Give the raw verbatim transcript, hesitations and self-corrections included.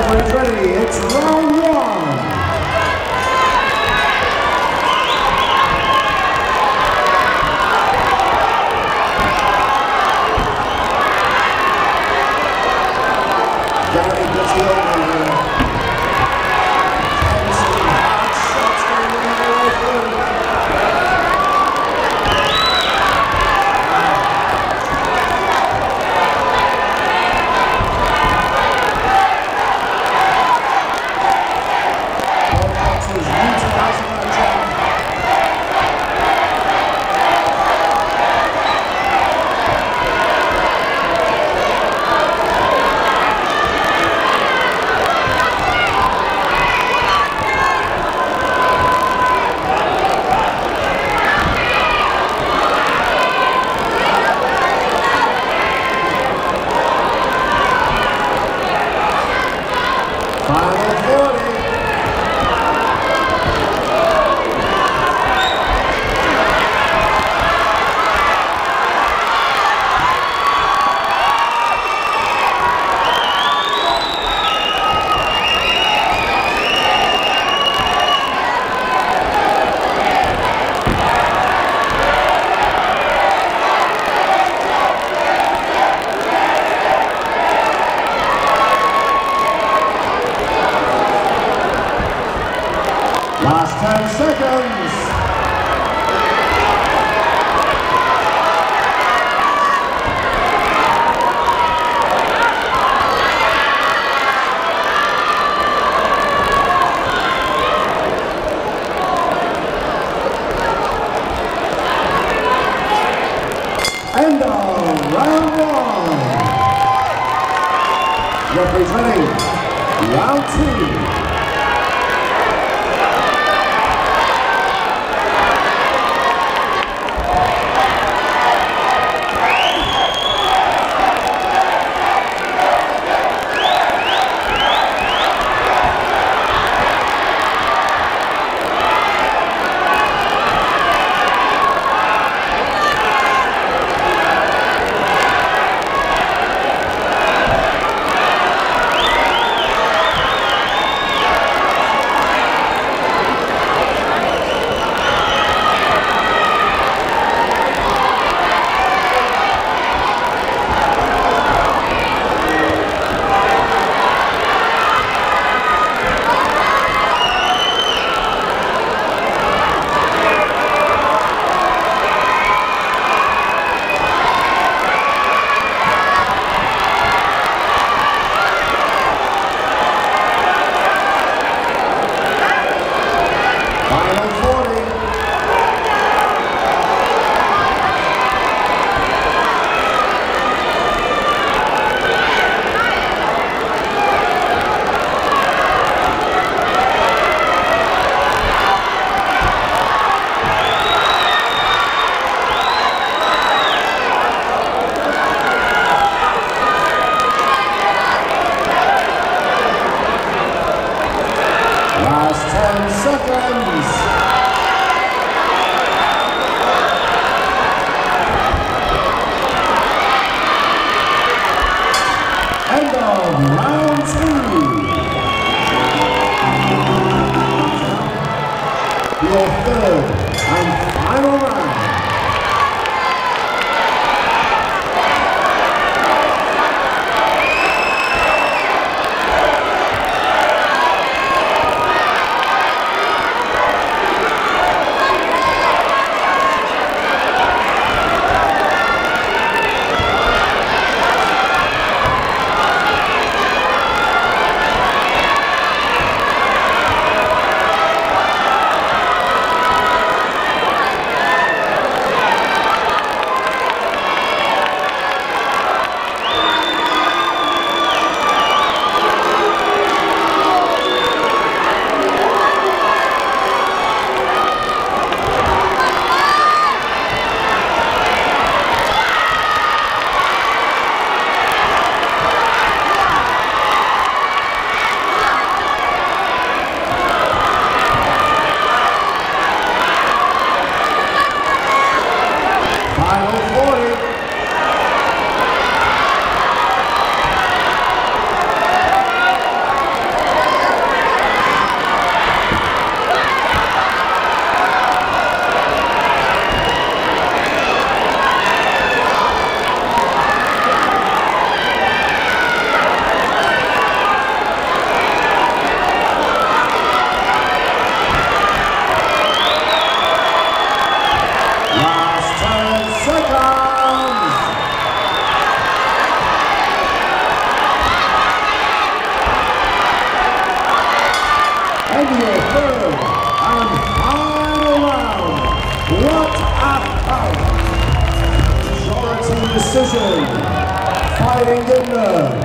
everybody, it's round one. Gary gets the over here. And some hot shots going in the right field. Both boxers utilizing their jab. Last ten seconds. End of round one. Representing round two. Your third and final round. America.